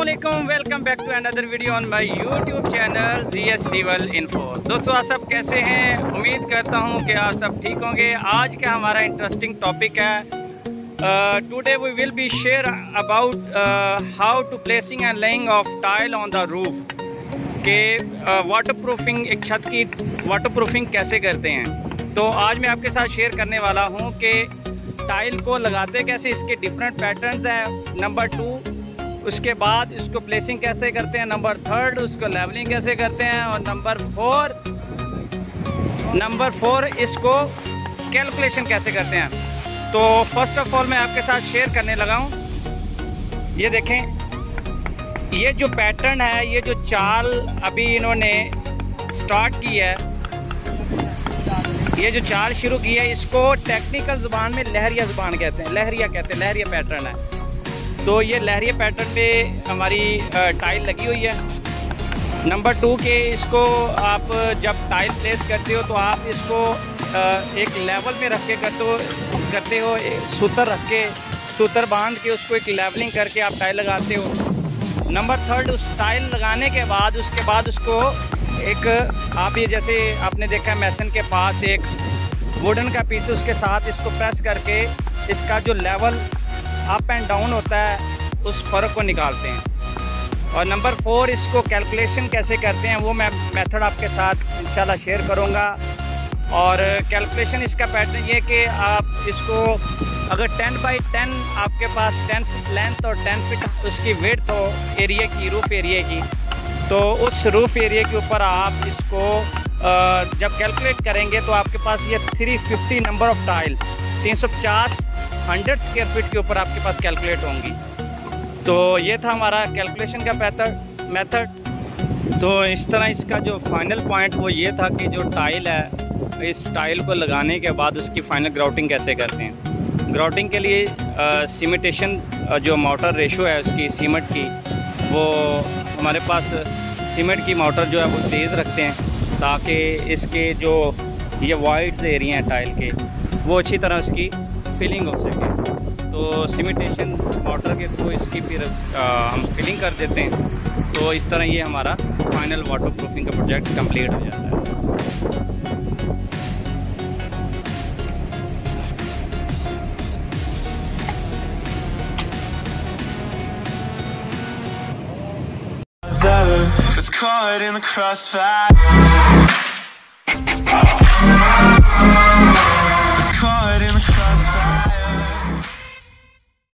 अस्सलामुअलैकुम, welcome back to another video on my YouTube channel GS civil info. दोस्तों आप सब कैसे हैं? उम्मीद करता हूं कि आप सब ठीक होंगे। आज का हमारा इंटरेस्टिंग टॉपिक है, today we will be share about how to placing and laying of tile on the roof के वाटर प्रूफिंग, एक छत की वाटर प्रूफिंग कैसे करते हैं। तो आज मैं आपके साथ शेयर करने वाला हूँ कि टाइल को लगाते कैसे, इसके डिफरेंट पैटर्न्स हैं। नंबर 2 उसके बाद इसको प्लेसिंग कैसे करते हैं। नंबर 3 उसको लेवलिंग कैसे करते हैं। और नंबर 4 इसको कैलकुलेशन कैसे करते हैं। तो फर्स्ट ऑफ ऑल मैं आपके साथ शेयर करने लगा हूँ। ये देखें, ये जो पैटर्न है, ये जो चाल अभी इन्होंने स्टार्ट की है, ये जो चाल शुरू की है, इसको टेक्निकल जुबान में लहरिया जुबान कहते हैं, लहरिया पैटर्न है। तो ये लहरिया पैटर्न में हमारी टाइल लगी हुई है। नंबर 2 के इसको आप जब टाइल प्लेस करते हो तो आप इसको एक लेवल में रख के करते हो, सूतर रख के, सूतर बांध के उसको एक लेवलिंग करके आप टाइल लगाते हो। नंबर 3 उस टाइल लगाने के बाद उसको एक आप ये जैसे आपने देखा मेसन के पास एक वुडन का पीस, उसके साथ इसको प्रेस करके इसका जो लेवल अप एंड डाउन होता है उस फ़र्क को निकालते हैं। और नंबर 4 इसको कैलकुलेशन कैसे करते हैं वो मैं मेथड आपके साथ इंशाल्लाह शेयर करूंगा। और कैलकुलेशन इसका पैटर्न ये कि आप इसको अगर 10 बाई 10 आपके पास 10 फिट लेंथ और 10 फिट उसकी विड्थ हो एरिया की, रूफ एरिया की, तो उस रूफ एरिया के ऊपर आप इसको जब कैलकुलेट करेंगे तो आपके पास ये 350 number of tile 350 100 square feet के ऊपर आपके पास कैलकुलेट होंगी। तो ये था हमारा कैलकुलेशन का मेथड। तो इस तरह इसका जो फाइनल पॉइंट वो ये था कि जो टाइल है, इस टाइल को लगाने के बाद उसकी फाइनल ग्राउटिंग कैसे करते हैं। ग्राउटिंग के लिए सीमेंटेशन जो मोटर रेशो है उसकी, सीमेंट की, वो हमारे पास सीमेंट की मोटर जो है वो तेज़ रखते हैं ताकि इसके जो ये वाइड्स एरिया हैं टाइल के वो अच्छी तरह उसकी फिलिंग हो सके। तो सीमेंटेशन वाटर के थ्रू इसकी फिर हम फिलिंग कर देते हैं। तो इस तरह ये हमारा फाइनल वाटर प्रूफिंग का प्रोजेक्ट कंप्लीट हो जाता है।